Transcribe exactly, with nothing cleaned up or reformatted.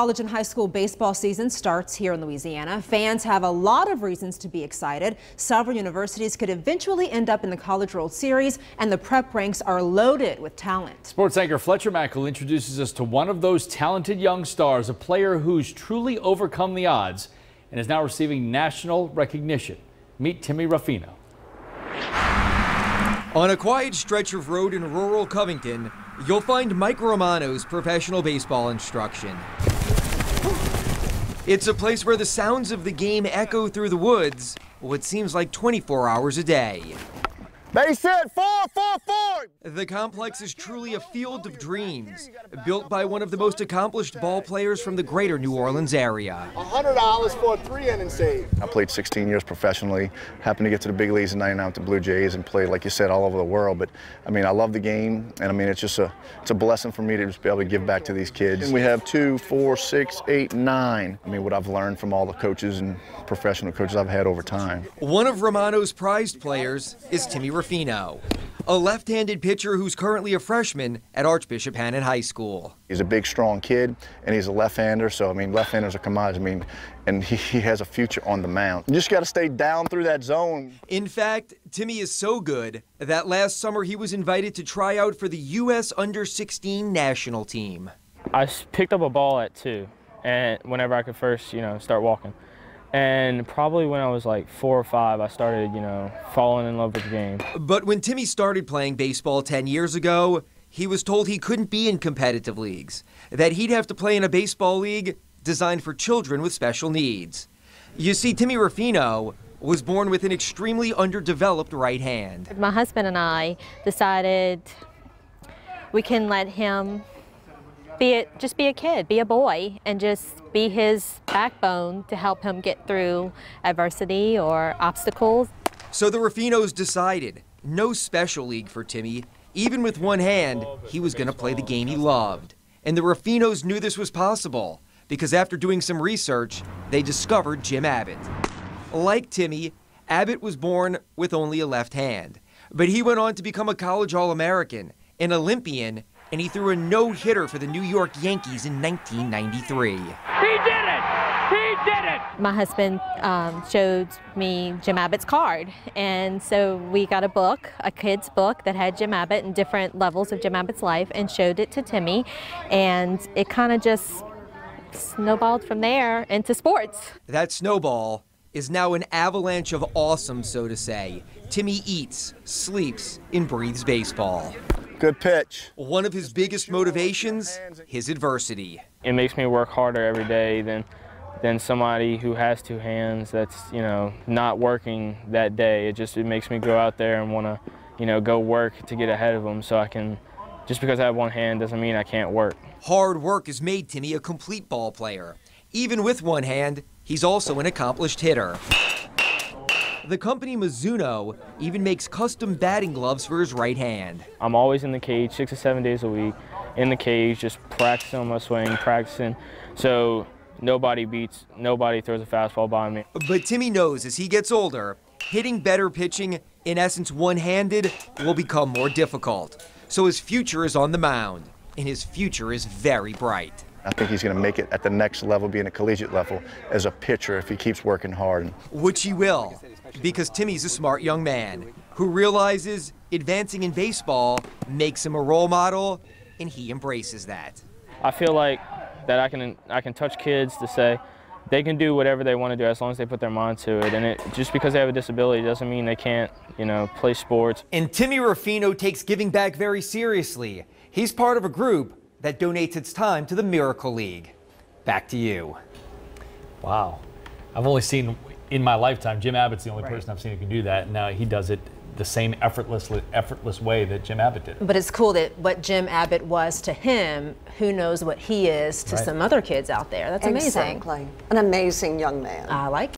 college and high school baseball season starts here in Louisiana. Fans have a lot of reasons to be excited. Several universities could eventually end up in the College World Series, and the prep ranks are loaded with talent. Sports anchor Fletcher Mackel introduces us to one of those talented young stars, a player who's truly overcome the odds and is now receiving national recognition. Meet Timmy Ruffino. On a quiet stretch of road in rural Covington, you'll find Mike Romano's professional baseball instruction. It's a place where the sounds of the game echo through the woods, what seems like twenty-four hours a day. They said four, four, four! The complex is truly a field of dreams, built by one of the most accomplished ball players from the greater New Orleans area. one hundred dollars for a three-inning save. I played sixteen years professionally, happened to get to the big leagues in ninety-nine with the Blue Jays and played, like you said, all over the world. But, I mean, I love the game, and, I mean, it's just a, it's a blessing for me to just be able to give back to these kids. And we have two, four, six, eight, nine. I mean, what I've learned from all the coaches and professional coaches I've had over time. One of Romano's prized players is Timmy Ruffino, a left-handed pitcher who's currently a freshman at Archbishop Hannan High School. He's a big, strong kid, and he's a left-hander, so, I mean, left-handers are commodities, I mean, and he, he has a future on the mound. You just got to stay down through that zone. In fact, Timmy is so good that last summer he was invited to try out for the U S under sixteen national team. I picked up a ball at two, and whenever I could first, you know, start walking. And probably when I was like four or five, I started, you know, falling in love with the game. But when Timmy started playing baseball ten years ago, he was told he couldn't be in competitive leagues, that he'd have to play in a baseball league designed for children with special needs. You see, Timmy Ruffino was born with an extremely underdeveloped right hand. My husband and I decided we can let him Be a, just be a kid, be a boy, and just be his backbone to help him get through adversity or obstacles. So the Ruffinos decided no special league for Timmy. Even with one hand, he was going to play the game he loved. And the Ruffinos knew this was possible because after doing some research, they discovered Jim Abbott. Like Timmy, Abbott was born with only a left hand, but he went on to become a college All-American, an Olympian, and he threw a no-hitter for the New York Yankees in nineteen ninety-three. He did it! He did it! My husband um, showed me Jim Abbott's card, and so we got a book, a kid's book that had Jim Abbott and different levels of Jim Abbott's life, and showed it to Timmy, and it kind of just snowballed from there into sports. That snowball is now an avalanche of awesome, so to say. Timmy eats, sleeps, and breathes baseball. Good pitch. One of his biggest motivations, his adversity. It makes me work harder every day than than somebody who has two hands that's, you know, not working that day. It just it makes me go out there and want to, you know, go work to get ahead of them so I can, just because I have one hand doesn't mean I can't work. Hard work has made Timmy a complete ball player. Even with one hand, he's also an accomplished hitter. The company Mizuno even makes custom batting gloves for his right hand. I'm always in the cage six or seven days a week, in the cage, just practicing my swing, practicing, so nobody beats, nobody throws a fastball by me. But Timmy knows as he gets older, hitting better pitching, in essence one-handed, will become more difficult. So his future is on the mound, and his future is very bright. I think he's going to make it at the next level, being a collegiate level, as a pitcher if he keeps working hard. Which he will, because Timmy's a smart young man who realizes advancing in baseball makes him a role model, and he embraces that. I feel like that I can, I can touch kids to say they can do whatever they want to do as long as they put their mind to it. And it, just because they have a disability doesn't mean they can't, you know, play sports. And Timmy Ruffino takes giving back very seriously. He's part of a group that donates its time to the Miracle League. Back to you. Wow. I've only seen in my lifetime, Jim Abbott's the only right. person I've seen who can do that, and now he does it the same effortless, effortless way that Jim Abbott did. But it's cool that what Jim Abbott was to him, who knows what he is to right. some other kids out there. That's amazing. Exactly. An amazing young man. I like